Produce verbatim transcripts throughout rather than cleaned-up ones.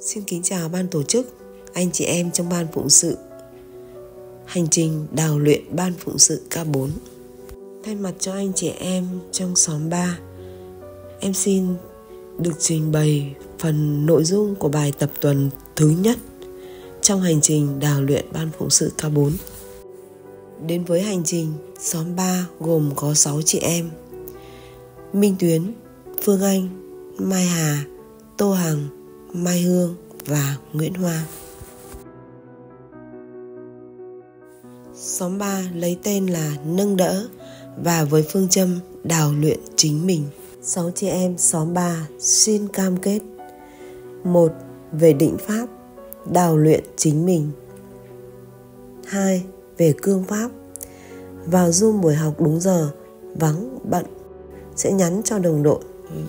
Xin kính chào ban tổ chức, anh chị em trong ban phụng sự. Hành trình đào luyện ban phụng sự ca bốn. Thay mặt cho anh chị em trong xóm ba, em xin được trình bày phần nội dung của bài tập tuần thứ nhất trong hành trình đào luyện ban phụng sự ca bốn. Đến với hành trình, xóm ba gồm có sáu chị em: Minh Tuyến, Phương Anh, Mai Hà, Tô Hằng, Mai Hương và Nguyễn Hoa. Xóm ba lấy tên là Nâng Đỡ và với phương châm đào luyện chính mình. Sáu chị em xóm ba xin cam kết: một. Về định pháp, đào luyện chính mình. Hai. Về cương pháp, vào Zoom buổi học đúng giờ, vắng, bận, sẽ nhắn cho đồng đội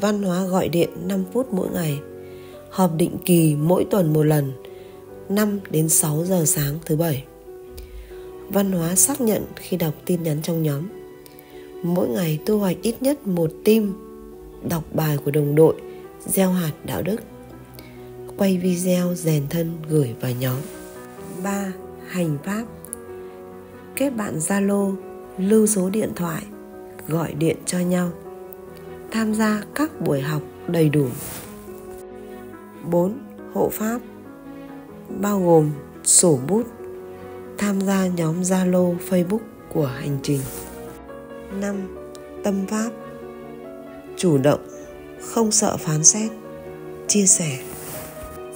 văn hóa gọi điện năm phút mỗi ngày. Họp định kỳ mỗi tuần một lần, năm đến sáu giờ sáng thứ bảy. Văn hóa xác nhận khi đọc tin nhắn trong nhóm. Mỗi ngày thu hoạch ít nhất một tim, đọc bài của đồng đội, gieo hạt đạo đức, quay video rèn thân gửi vào nhóm. ba. Hành pháp, kết bạn Zalo, lưu số điện thoại, gọi điện cho nhau, tham gia các buổi học đầy đủ. bốn. Hộ pháp, bao gồm sổ bút, tham gia nhóm Zalo, Facebook của hành trình. năm. Tâm pháp, chủ động, không sợ phán xét, chia sẻ.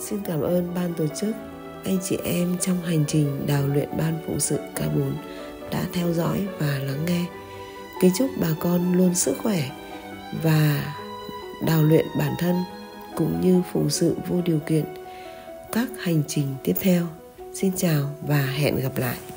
Xin cảm ơn ban tổ chức, anh chị em trong hành trình đào luyện ban phụng sự ca bốn đã theo dõi và lắng nghe. Kính chúc bà con luôn sức khỏe và đào luyện bản thân cũng như phụng sự vô điều kiện các hành trình tiếp theo. Xin chào và hẹn gặp lại.